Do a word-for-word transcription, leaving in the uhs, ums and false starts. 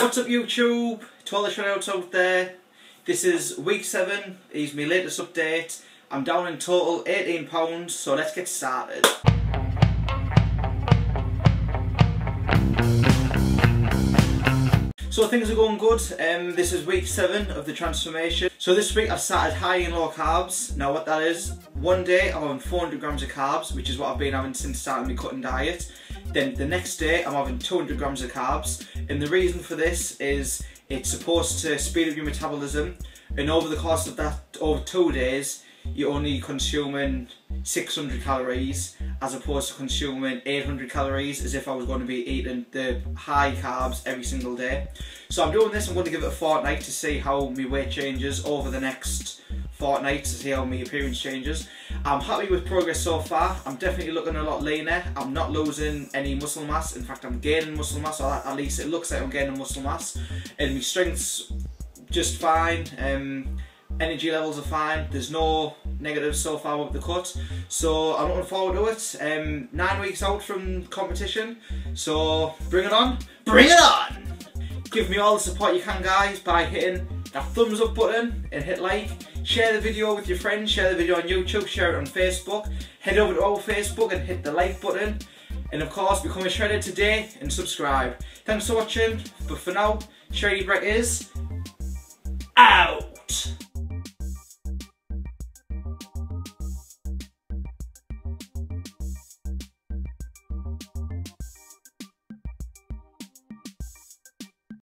What's up YouTube, to all the Shreddouts out there, this is week seven, it's my latest update. I'm down in total eighteen pounds, so let's get started. So things are going good. Um, this is week seven of the transformation. So this week I've started high and low carbs. Now what that is, one day I'm having four hundred grams of carbs, which is what I've been having since starting my cutting diet. Then the next day I'm having two hundred grams of carbs, and the reason for this is it's supposed to speed up your metabolism, and over the course of that, over two days, you're only consuming six hundred calories as opposed to consuming eight hundred calories, as if I was going to be eating the high carbs every single day. So I'm doing this, I'm going to give it a fortnight to see how my weight changes over the next fortnight, to see how my appearance changes. I'm happy with progress so far. I'm definitely looking a lot leaner. I'm not losing any muscle mass. In fact, I'm gaining muscle mass, or at least it looks like I'm gaining muscle mass. And my strength's just fine. Um, energy levels are fine. There's no negatives so far with the cut. So I'm looking forward to it. Um, nine weeks out from competition. So bring it on. Bring it on! Give me all the support you can, guys, by hitting that thumbs up button and hit like. Share the video with your friends, share the video on YouTube, share it on Facebook. Head over to our Facebook and hit the like button. And of course, become a Shredder today and subscribe. Thanks for watching, but for now, Shreddy Brek is out.